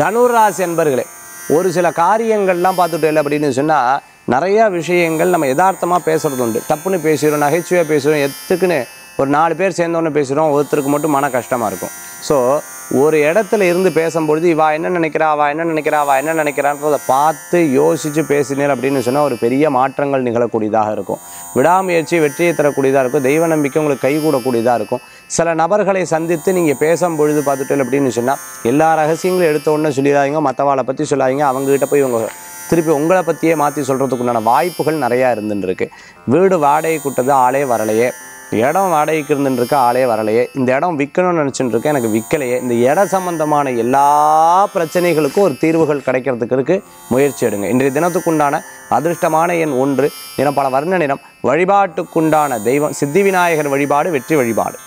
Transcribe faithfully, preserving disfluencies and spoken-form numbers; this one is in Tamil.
தனுராசி அன்பர்களே ஒரு சில காரியங்கள்லாம் பார்த்துட்டேல அப்படினு சொன்னா நிறைய விஷயங்கள் நம்ம யதார்த்தமா பேசுறது உண்டு. தப்புன்னு பேசுறோம், நகைச்சுவையா பேசுறோம், எத்துக்குன்னு ஒரு நாலு பேர் சேர்ந்தோன்னு பேசுறோம், ஒவ்வொருத்தருக்கு மட்டும் மன கஷ்டமா இருக்கும். சோ ஒரு இடத்துல இருந்து பேசும்போது இவா என்ன நினைக்கிறா அவா என்ன நினைக்கிறா அவா என்ன நினைக்கிறான்றதை பார்த்து யோசிச்சு பேசினேன் அப்படின்னு சொன்னால் ஒரு பெரிய மாற்றங்கள் நிகழக்கூடியதாக இருக்கும். விடாமுயற்சி வெற்றியை தரக்கூடியதாக இருக்கும். தெய்வ நம்பிக்கை உங்களுக்கு கைகூடக்கூடியதாக இருக்கும். சில நபர்களை சந்தித்து நீங்கள் பேசும்பொழுது பார்த்துட்டேன் அப்படின்னு சொன்னால் எல்லா ரகசியங்களும் எடுத்த உடனே சொல்லிடாதீங்க, மற்றவாளை பற்றி சொல்லாதீங்க, அவங்ககிட்ட போய் இவங்க திருப்பி உங்களை பற்றியே மாற்றி சொல்கிறதுக்குண்டான வாய்ப்புகள் நிறையா இருந்துன்னு இருக்கு. வீடு வாடகை கூட்டது ஆளே வரலையே, இடம் வாடகைக்கு இருந்துட்டுருக்கு ஆளே வரலையே, இந்த இடம் விற்கணும்னு நினச்சிட்டு இருக்கேன் எனக்கு விற்கலையே, இந்த இடம் சம்பந்தமான எல்லா பிரச்சனைகளுக்கும் ஒரு தீர்வுகள் கிடைக்கிறதுக்கு முயற்சி எடுங்க. இன்றைய தினத்துக்குண்டான அதிர்ஷ்டமான எண் ஒன்று. நிறம் பல வர்ண நிறம். வழிபாட்டுக்குண்டான தெய்வம் சித்தி விநாயகர் வழிபாடு, வெற்றி வழிபாடு.